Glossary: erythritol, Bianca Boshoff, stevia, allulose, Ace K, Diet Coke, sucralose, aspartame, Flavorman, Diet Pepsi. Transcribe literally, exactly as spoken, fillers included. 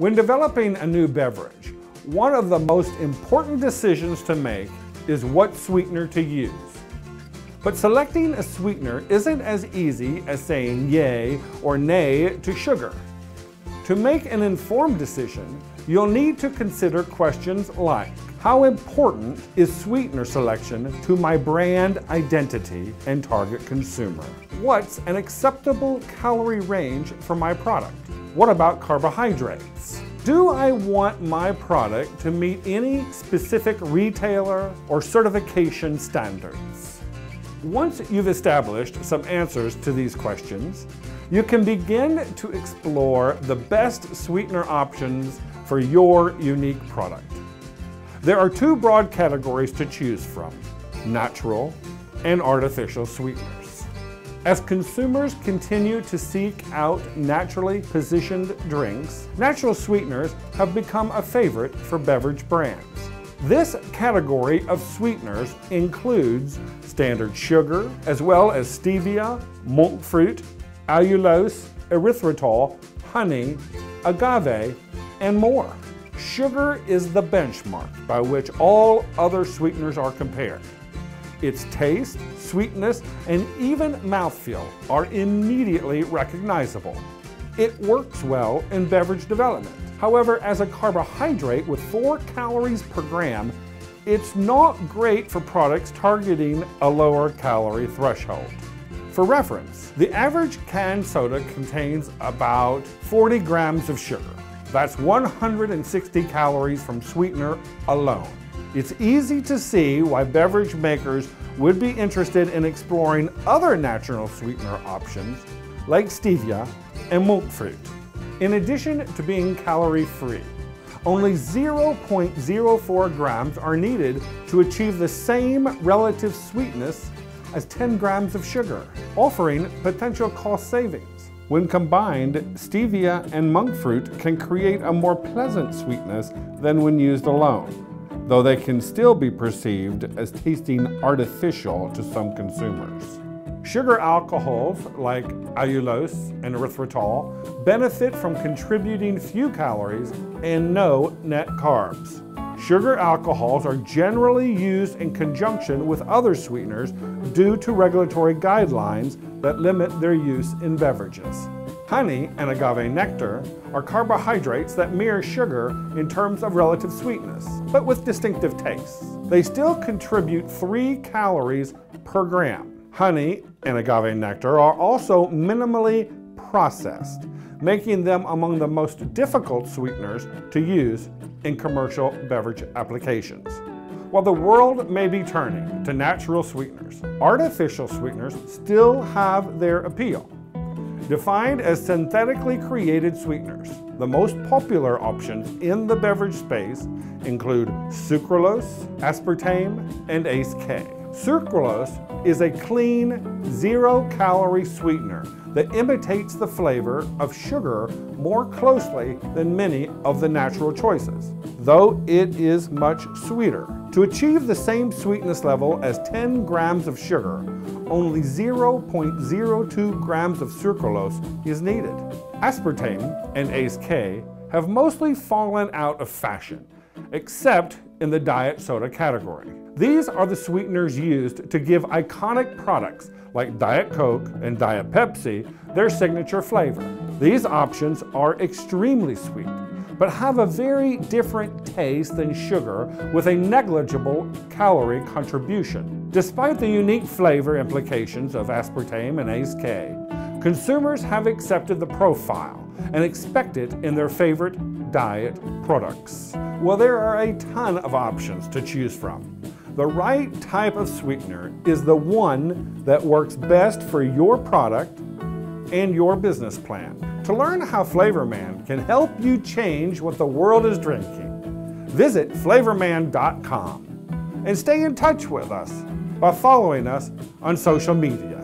When developing a new beverage, one of the most important decisions to make is what sweetener to use. But selecting a sweetener isn't as easy as saying yay or nay to sugar. To make an informed decision, you'll need to consider questions like, how important is sweetener selection to my brand identity and target consumer? What's an acceptable calorie range for my product? What about carbohydrates? Do I want my product to meet any specific retailer or certification standards? Once you've established some answers to these questions, you can begin to explore the best sweetener options for your unique product. There are two broad categories to choose from, natural and artificial sweeteners. As consumers continue to seek out naturally positioned drinks, natural sweeteners have become a favorite for beverage brands. This category of sweeteners includes standard sugar, as well as stevia, monk fruit, allulose, erythritol, honey, agave, and more. Sugar is the benchmark by which all other sweeteners are compared. Its taste, sweetness, and even mouthfeel are immediately recognizable. It works well in beverage development. However, as a carbohydrate with four calories per gram, it's not great for products targeting a lower calorie threshold. For reference, the average canned soda contains about forty grams of sugar. That's one hundred sixty calories from sweetener alone. It's easy to see why beverage makers would be interested in exploring other natural sweetener options like stevia and monk fruit. In addition to being calorie-free, only zero point zero four grams are needed to achieve the same relative sweetness as ten grams of sugar, offering potential cost savings. When combined, stevia and monk fruit can create a more pleasant sweetness than when used alone, though they can still be perceived as tasting artificial to some consumers. Sugar alcohols like allulose and erythritol benefit from contributing few calories and no net carbs. Sugar alcohols are generally used in conjunction with other sweeteners due to regulatory guidelines that limit their use in beverages. Honey and agave nectar are carbohydrates that mirror sugar in terms of relative sweetness, but with distinctive tastes. They still contribute three calories per gram. Honey and agave nectar are also minimally processed, making them among the most difficult sweeteners to use in commercial beverage applications. While the world may be turning to natural sweeteners, artificial sweeteners still have their appeal. Defined as synthetically created sweeteners, the most popular options in the beverage space include sucralose, aspartame, and Ace K. Sucralose is a clean, zero-calorie sweetener that imitates the flavor of sugar more closely than many of the natural choices, though it is much sweeter. To achieve the same sweetness level as ten grams of sugar, only zero point zero two grams of sucralose is needed. Aspartame and Ace K have mostly fallen out of fashion, except in the diet soda category. These are the sweeteners used to give iconic products like Diet Coke and Diet Pepsi their signature flavor. These options are extremely sweet, but have a very different taste than sugar with a negligible calorie contribution. Despite the unique flavor implications of aspartame and Ace K, consumers have accepted the profile and expect it in their favorite diet products. Well, there are a ton of options to choose from. The right type of sweetener is the one that works best for your product and your business plan. To learn how Flavorman can help you change what the world is drinking, visit flavorman dot com and stay in touch with us by following us on social media.